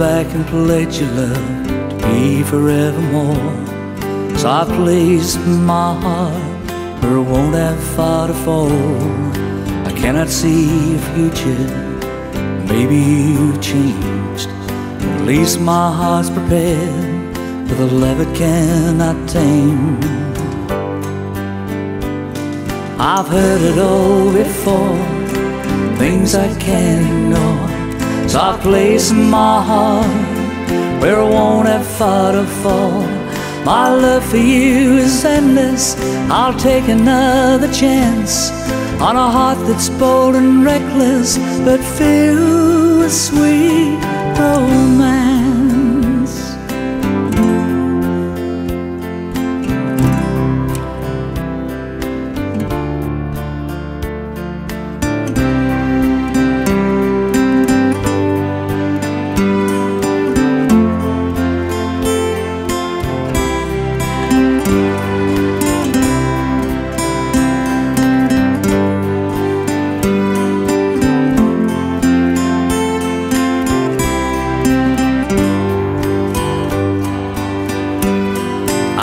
back and pledge your love to be forevermore. So I place in my heart where I won't have far to fall. I cannot see your future, maybe you've changed. At least my heart's prepared for the love it cannot tame. I've heard it all before, things I can't ignore. So I place in my heart where I won't have far to fall. My love for you is endless, I'll take another chance on a heart that's bold and reckless, but filled with sweet romance.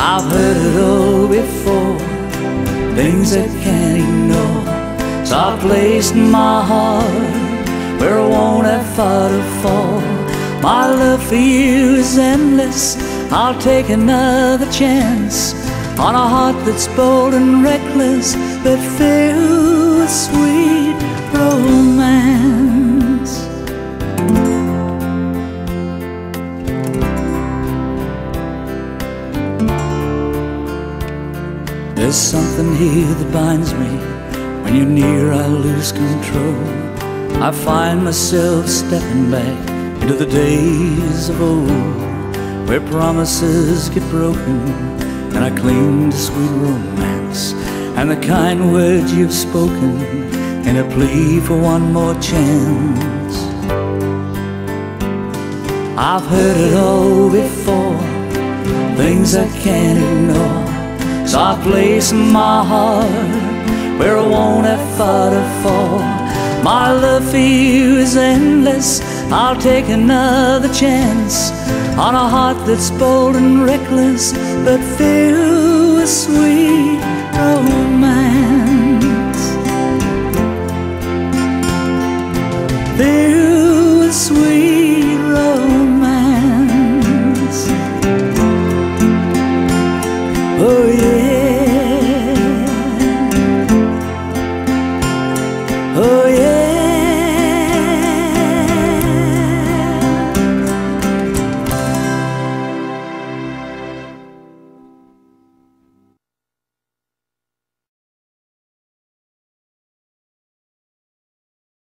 I've heard it all before, things I can't ignore. So I placed in my heart where I won't have far to fall. My love for you is endless, I'll take another chance on a heart that's bold and reckless, but filled with sweet romance. There's something here that binds me. When you're near, I lose control. I find myself stepping back into the days of old, where promises get broken and I cling to sweet romance, and the kind words you've spoken and a plea for one more chance. I've heard it all before, things I can't ignore. So I place in my heart where I won't have far to fall. My love for you is endless, I'll take another chance on a heart that's bold and reckless, but filled with sweet romance. Filled with sweet romance. Oh yeah.